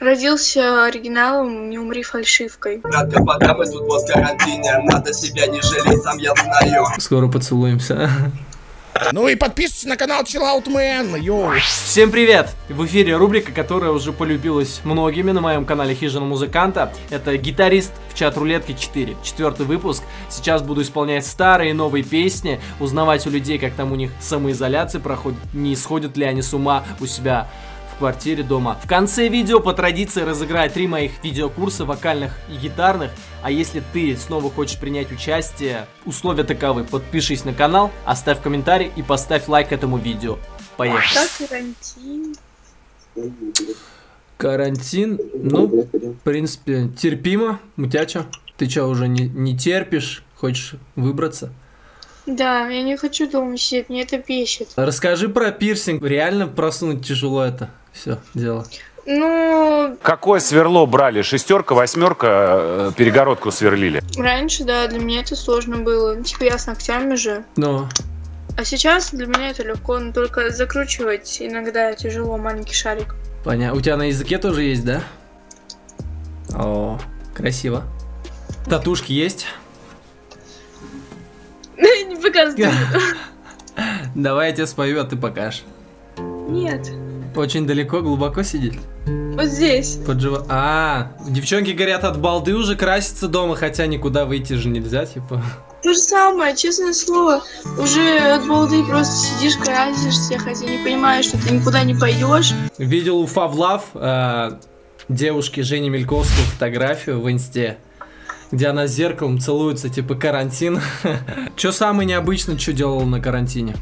Родился оригиналом, не умри фальшивкой. Да ты подавай тут после рождения, надо себя не жалеть, сам я знаю. Скоро поцелуемся. Ну и подписывайтесь на канал Chill Out Man, йоу. Всем привет! В эфире рубрика, которая уже полюбилась многими на моем канале Хижина Музыканта. Это гитарист в чат рулетки 4, четвертый выпуск. Сейчас буду исполнять старые и новые песни, узнавать у людей, как там у них самоизоляция проходит, не сходят ли они с ума у себя в квартире дома. В конце видео по традиции разыграю 3 моих видеокурса вокальных и гитарных. А если ты снова хочешь принять участие, условия таковы: подпишись на канал, оставь комментарий и поставь лайк этому видео. Поехали. Как карантин? Карантин, ну, в принципе, терпимо, мутяча. Ты чё, уже не терпишь? Хочешь выбраться? Да, я не хочу дома сидеть, мне это бесит. Расскажи про пирсинг. Реально просунуть тяжело это все дело. Ну... Какое сверло брали? Шестерка, восьмерка, перегородку сверлили? Раньше, да, для меня это сложно было. Типа я с ногтями же. Но... А сейчас для меня это легко, но только закручивать иногда тяжело, маленький шарик. Понятно. У тебя на языке тоже есть, да? О, красиво. Татушки есть? Не показывай. Давай я тебе спою, а ты покажешь. Нет. Очень далеко, глубоко сидит? Вот здесь. Поджива... А, девчонки горят от балды, уже красятся дома, хотя никуда выйти же нельзя, типа. То же самое, честное слово. Уже от балды просто сидишь, красишься, хотя не понимаешь, что ты никуда не пойдешь. Видел у Фавлав девушки Жени Мельковской фотографию в инсте, где она с зеркалом целуется, типа карантин. Чё самое необычное, что делала на карантине?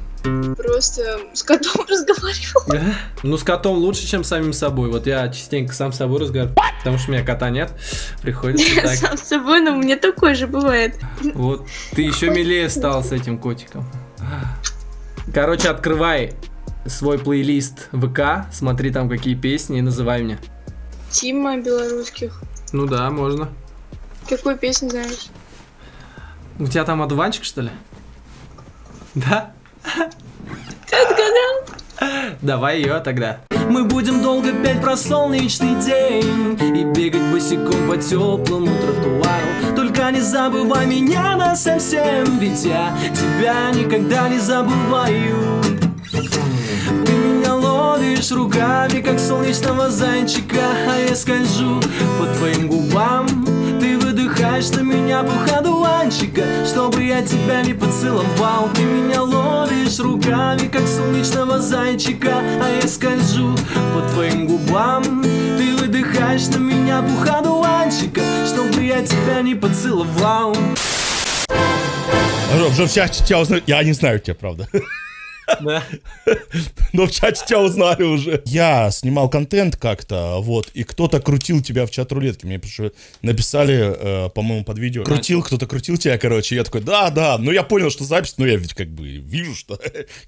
Просто с котом разговаривал. Да? Ну, с котом лучше, чем самим собой. Вот я частенько сам с собой разговариваю, потому что у меня кота нет. Приходится я так. Сам с собой, но мне такое же бывает. Вот, ты еще милее стал с этим котиком. Короче, открывай свой плейлист ВК, смотри там какие песни и называй мне. Тима Белорусских. Ну да, можно. Какую песню знаешь? У тебя там одуванчик, что ли? Да? Ты отгадал? Давай ее тогда. Мы будем долго петь про солнечный день и бегать босиком по теплому тротуару. Только не забывай меня на совсем, ведь я тебя никогда не забываю. Ты меня ловишь руками, как солнечного зайчика, а я скольжу по твоим губам. Ты выдыхаешь на меня по ходу анчика, чтобы я тебя не поцеловал. Ты меня ловишь руками, как солнечного зайчика, а я скольжу по твоим губам. Ты выдыхаешь на меня по ходу анчика, чтобы я тебя не поцеловал. Уже в чате тебя узнали. Я не знаю тебя, правда. Да. Но в чате тебя узнали уже. Я снимал контент как-то, вот, и кто-то крутил тебя в чат рулетки. Мне написали, по-моему, под видео. Крутил, кто-то крутил тебя, короче. Я такой, да, но я понял, что запись, но я ведь как бы вижу, что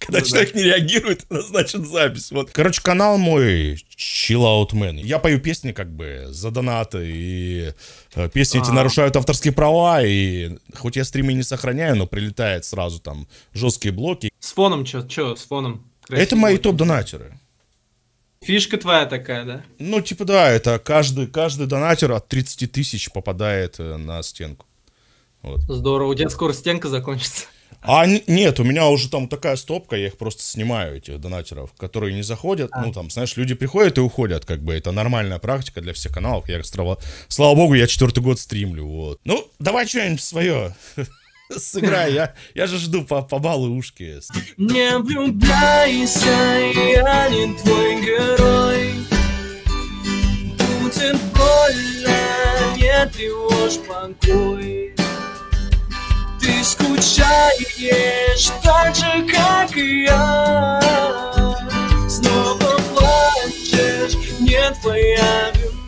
когда человек не реагирует, значит запись. Вот. Короче, канал мой Chill Out Man. Я пою песни как бы за донаты, и песни эти нарушают авторские права, и хоть я стримы не сохраняю, но прилетает сразу там жесткие блоки. С фоном что? Че с фоном? Это мои топ-донатеры. Фишка твоя такая, да? Ну, типа, да, это каждый донатер от 30 тысяч попадает на стенку. Вот. Здорово, у тебя скоро стенка закончится. А нет, у меня уже там такая стопка, я их просто снимаю, этих донатеров, которые не заходят. Ну, там, знаешь, люди приходят и уходят, как бы, это нормальная практика для всех каналов. Я их, слава богу, я 4-й год стримлю, вот. Ну, давай что-нибудь свое. Сыграй, я же жду по балу ушки. Не влюбляйся, я не твой герой. Будет больно, не тревожь покой. Ты скучаешь так же, как и я. Снова плачешь, не твоя вина.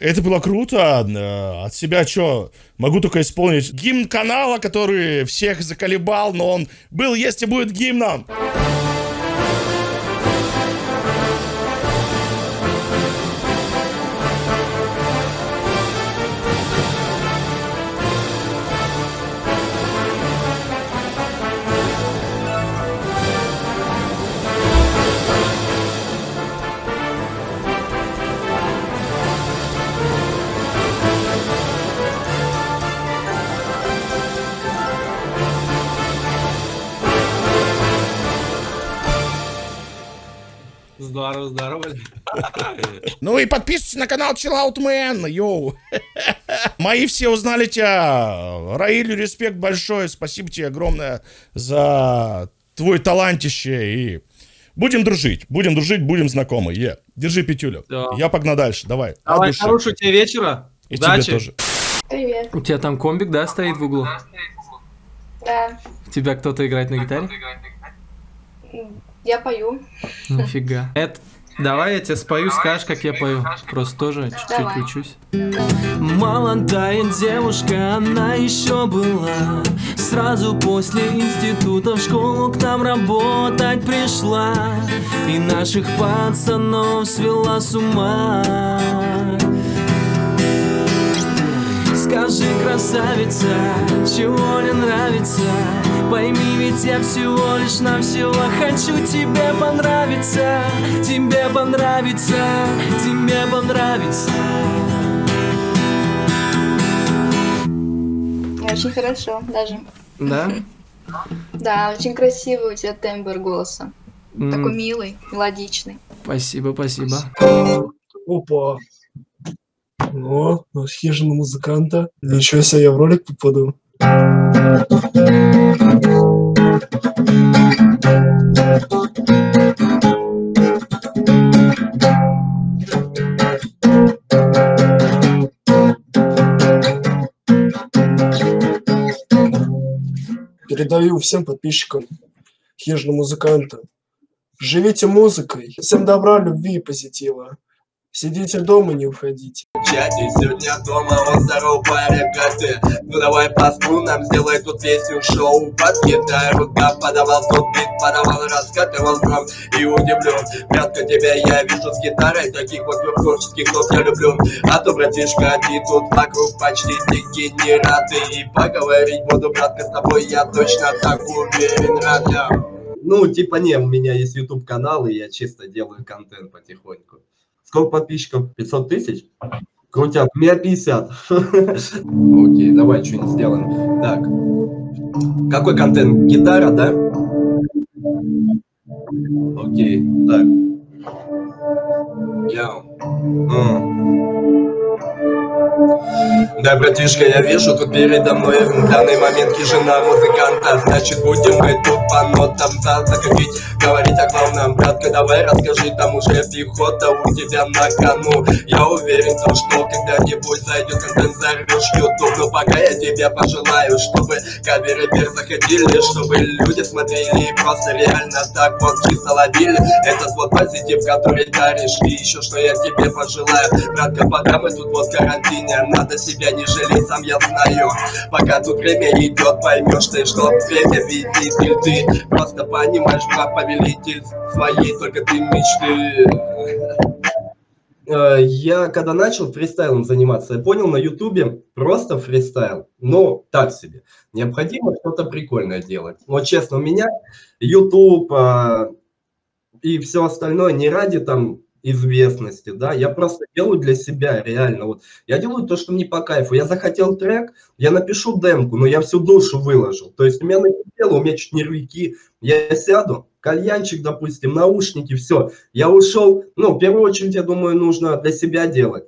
Это было круто. От себя что? Могу только исполнить гимн канала, который всех заколебал, но он был, есть и будет гимном. Здорово, здорово. Ну и подписывайтесь на канал Chill Out Man, йоу. Мои все узнали тебя. Раилю респект большой, спасибо тебе огромное за твой талантище. И будем дружить, будем знакомы. Yeah. Держи пятюлю. Да. Я погнал дальше, давай. Давай, хорошего тебе вечера. И удачи. Тебе тоже. Привет. У тебя там комбик, да, стоит в углу? Да. У тебя кто-то играет на гитаре? Я пою. Нифига. Это... Давай я тебе спою, скажешь, как я пою. Просто тоже чуть-чуть учусь. Молодая девушка, она еще была. Сразу после института в школу к нам работать пришла. И наших пацанов свела с ума. Скажи, красавица, чего не нравится? Пойми, ведь я всего лишь навсего хочу тебе понравиться. Тебе понравится, тебе понравится. Очень хорошо даже. Да? Да, очень красивый у тебя тембр голоса. Такой милый, мелодичный. Спасибо, спасибо. Опа. О, хижина музыканта. Ничего себе, я в ролик попаду. Передаю всем подписчикам хижина музыканта. Живите музыкой. Всем добра, любви и позитива. Сидите дома, не уходите. Чаще сегодня дома, вот здорово, паря, гости. Ну давай по струнам, сделай тут весен шоу. Подкидай рука, подавал тут бит, подавал, раскатывал драм и удивлен. Мятка тебя я вижу с гитарой, таких вот творческих нот я люблю. А то, братишка, ты тут вокруг почти дикий не рад. И поговорить буду, братка, с тобой я точно так уверен, рада. Ну, типа не, у меня есть YouTube-канал, и я чисто делаю контент потихоньку. Сколько подписчиков? 500 тысяч? Крутяк, у меня 50. Окей, давай что-нибудь сделаем. Так, какой контент? Гитара, да? Окей, так. Да, братишка, я вижу, тут передо мной в данный момент хижина музыканта. Значит, будем мы тут по нотам закрутить, говорить о главном. Братка, давай расскажи, там уже пехота у тебя на кону. Я уверен, что когда-нибудь зайдет контент, зарвешь YouTube. Но пока я тебя пожелаю, чтобы камеры вверх заходили, чтобы люди смотрели и просто реально так мозги заловили. Этот вот позитив, который даришь, и еще что я тебе пожелаю. Братка, пока мы тут вот в карантине, надо себя не жалеть, сам я знаю. Пока тут время идет, поймешь ты, что время видитель ты. Просто понимаешь, папа повелитель своей, только ты мечты. Я когда начал фристайлом заниматься, я понял на ютубе, просто фристайл, но так себе. Необходимо что-то прикольное делать. Но честно, у меня ютуб и все остальное не ради там известности, да, я просто делаю для себя, реально, вот, я делаю то, что мне по кайфу, я захотел трек, я напишу демку, но я всю душу выложил, то есть у меня накипело, у меня чуть нервики, я сяду, кальянчик, допустим, наушники, все, я ушел, ну, в первую очередь, я думаю, нужно для себя делать,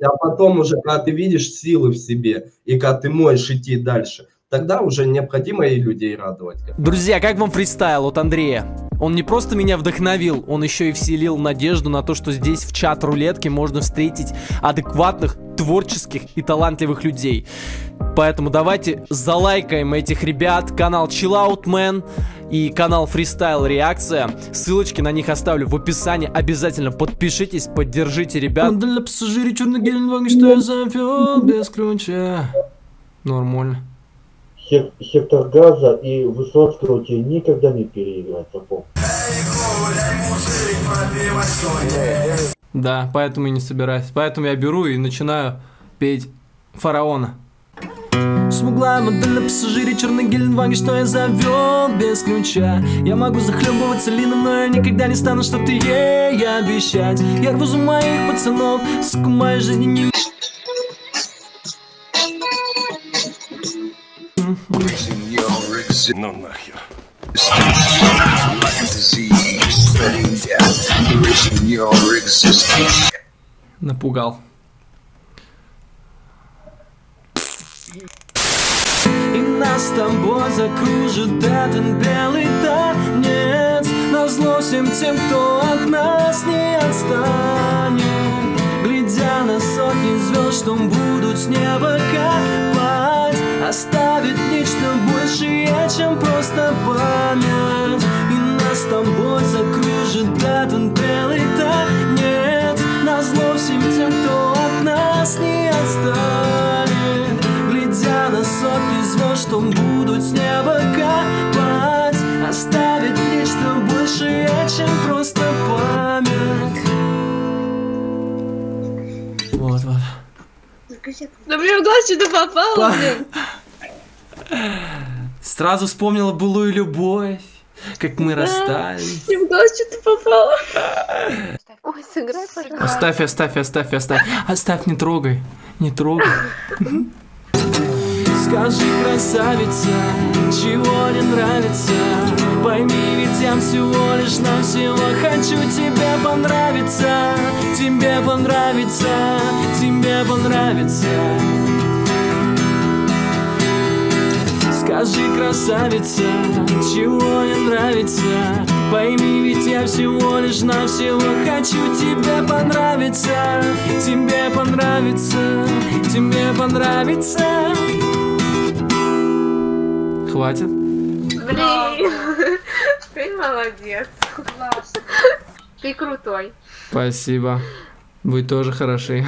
а потом уже, когда ты видишь силы в себе, и когда ты можешь идти дальше, тогда уже необходимо и людей радовать. Друзья, как вам фристайл от Андрея? Он не просто меня вдохновил, он еще и вселил надежду на то, что здесь в чат рулетки можно встретить адекватных, творческих и талантливых людей. Поэтому давайте залайкаем этих ребят, канал Chill Out Man и канал Freestyle Реакция. Ссылочки на них оставлю в описании. Обязательно подпишитесь, поддержите ребят. Нормально. Сектор газа и Высоцкого тебе никогда не переиграть, запомни. Да, поэтому и не собираюсь. Поэтому я беру и начинаю петь «Фараона». Смуглая модель, пассажире, черный гелендваген, что я завел без ключа. Я могу захлебываться лином, но я никогда не стану что-то ей обещать. Я рвузу моих пацанов, сука, моей жизни не... Ну нахер. Напугал. И нас с тобой закружит этот белый танец, назло всем тем, кто от нас не отстанет. Глядя на сотни звезд, что будут с неба копать, оставит нечто большее, чем просто память. И нас с тобой закружит этот белый танец, назло всем тем, кто от нас не отстанет. Глядя на сотни звезд, что будут с неба копать, оставит нечто большее, чем просто память. Вот, вот. Да мне в глаз что-то попало, блин. Сразу вспомнила былую любовь, как мы расстались. Мне в глаз что-то попало. Ой, сыграй, пожалуйста. Оставь, оставь, оставь, оставь. Оставь, не трогай. Не трогай. Скажи, красавица, чего не нравится? Пойми, ведь я всего лишь навсего хочу тебе понравиться. Тебе понравится, тебе понравится. Скажи, красавица, чего не нравится? Пойми, ведь я всего лишь навсего хочу тебе понравиться. Тебе понравится, тебе понравится. Хватит. Блин, ты молодец. Класс. Ты крутой. Спасибо. Вы тоже хороши.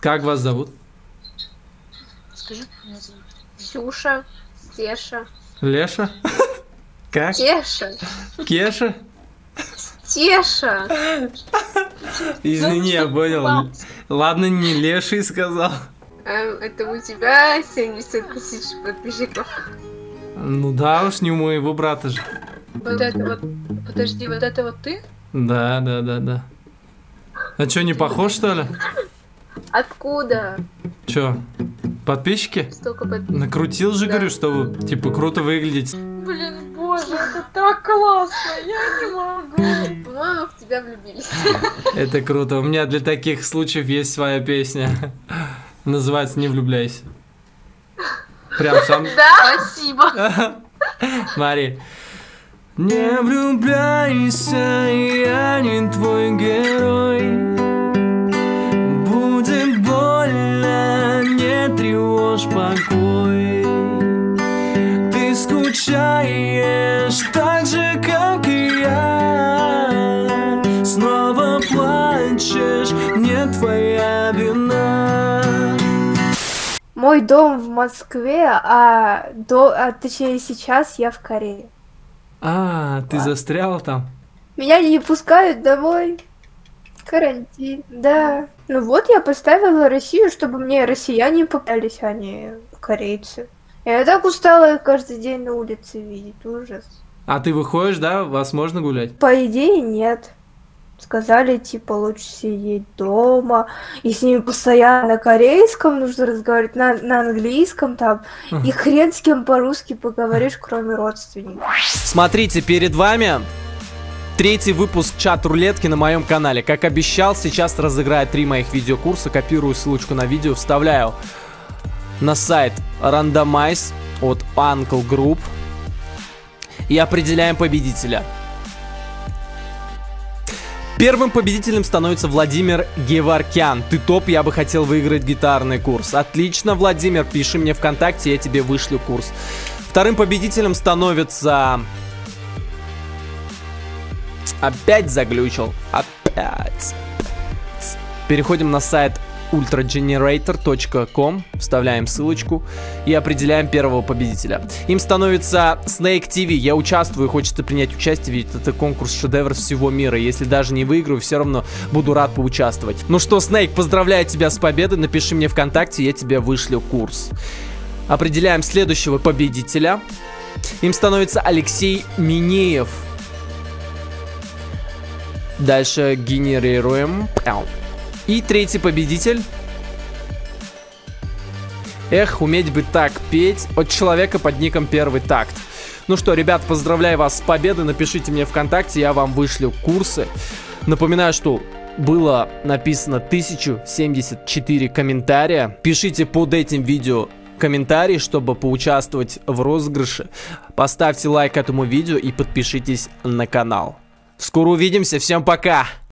Как вас зовут? Скажи, меня зовут. Сюша, Стеша. Леша? Как? Кеша. Кеша? Стеша. Извини, я понял. Ладно, не Леший сказал. Это у тебя 70 000 подписчиков. Ну да уж, не у моего брата же. Вот это вот, подожди, вот это вот ты? Да, да, да, да. А чё, не похож, что ли? Откуда? Чё, подписчики? Столько подписчиков. Накрутил же, да. Говорю, что вы, типа, круто выглядите. Блин, боже, это так классно, я не могу. По-моему, в тебя влюбились. Это круто, у меня для таких случаев есть своя песня. Называется «Не влюбляйся». Прям сам. Да, спасибо. Мари. Не влюбляйся, я не твой герой. Будет больно, не тревожь покой. Ты скучаешь так же, как и я. Снова плачешь, не твоя вина. Мой дом в Москве, точнее сейчас я в Корее. А, ты застрял там? Меня не пускают домой. Карантин, да. Ну вот я поставила Россию, чтобы мне россияне попались, а не корейцы. Я так устала их каждый день на улице видеть, ужас. А ты выходишь, да? Вас можно гулять? По идее нет. Сказали, типа, лучше сидеть дома, и с ними постоянно на корейском нужно разговаривать, на английском там, и хрен с кем по-русски поговоришь, кроме родственников. Смотрите, перед вами третий выпуск чат-рулетки на моем канале. Как обещал, сейчас разыграю 3 моих видеокурса, копирую ссылочку на видео, вставляю на сайт Randomize от Uncle Group и определяем победителя. Первым победителем становится Владимир Геваркян. Ты топ, я бы хотел выиграть гитарный курс. Отлично, Владимир, пиши мне ВКонтакте, я тебе вышлю курс. Вторым победителем становится... Опять заглючил. Опять. Переходим на сайт ultragenerator.com, вставляем ссылочку и определяем первого победителя. Им становится Snake TV. Я участвую, хочется принять участие, ведь это конкурс шедевр всего мира. Если даже не выиграю, все равно буду рад поучаствовать. Ну что, Snake, поздравляю тебя с победой. Напиши мне ВКонтакте, я тебе вышлю курс. Определяем следующего победителя. Им становится Алексей Минеев. Дальше генерируем. И третий победитель. Эх, уметь бы так петь от человека под ником Первый Такт. Ну что, ребят, поздравляю вас с победой. Напишите мне ВКонтакте, я вам вышлю курсы. Напоминаю, что было написано 1074 комментария. Пишите под этим видео комментарий, чтобы поучаствовать в розыгрыше. Поставьте лайк этому видео и подпишитесь на канал. Скоро увидимся. Всем пока!